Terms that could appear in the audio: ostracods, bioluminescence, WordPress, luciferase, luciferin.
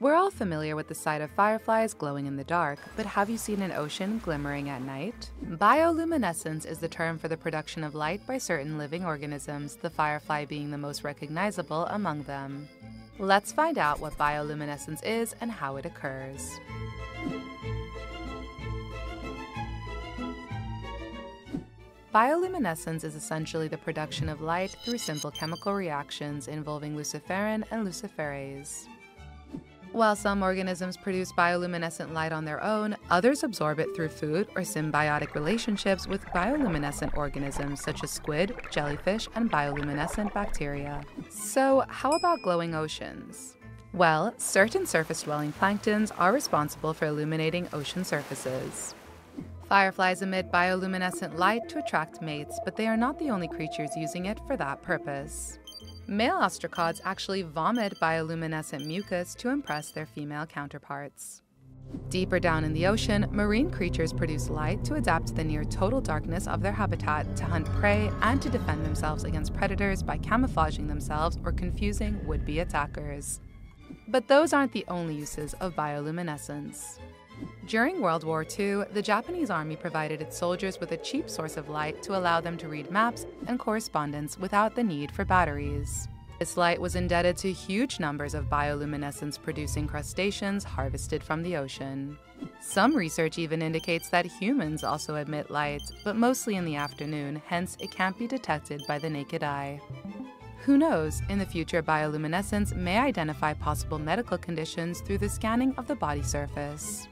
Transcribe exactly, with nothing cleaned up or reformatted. We're all familiar with the sight of fireflies glowing in the dark, but have you seen an ocean glimmering at night? Bioluminescence is the term for the production of light by certain living organisms, the firefly being the most recognizable among them. Let's find out what bioluminescence is and how it occurs. Bioluminescence is essentially the production of light through simple chemical reactions involving luciferin and luciferase. While some organisms produce bioluminescent light on their own, others absorb it through food or symbiotic relationships with bioluminescent organisms such as squid, jellyfish, and bioluminescent bacteria. So, how about glowing oceans? Well, certain surface-dwelling planktons are responsible for illuminating ocean surfaces. Fireflies emit bioluminescent light to attract mates, but they are not the only creatures using it for that purpose. Male ostracods actually vomit bioluminescent mucus to impress their female counterparts. Deeper down in the ocean, marine creatures produce light to adapt to the near-total darkness of their habitat, to hunt prey, and to defend themselves against predators by camouflaging themselves or confusing would-be attackers. But those aren't the only uses of bioluminescence. During World War Two, the Japanese army provided its soldiers with a cheap source of light to allow them to read maps and correspondence without the need for batteries. This light was indebted to huge numbers of bioluminescence-producing crustaceans harvested from the ocean. Some research even indicates that humans also emit light, but mostly in the afternoon, hence it can't be detected by the naked eye. Who knows, in the future, bioluminescence may identify possible medical conditions through the scanning of the body surface.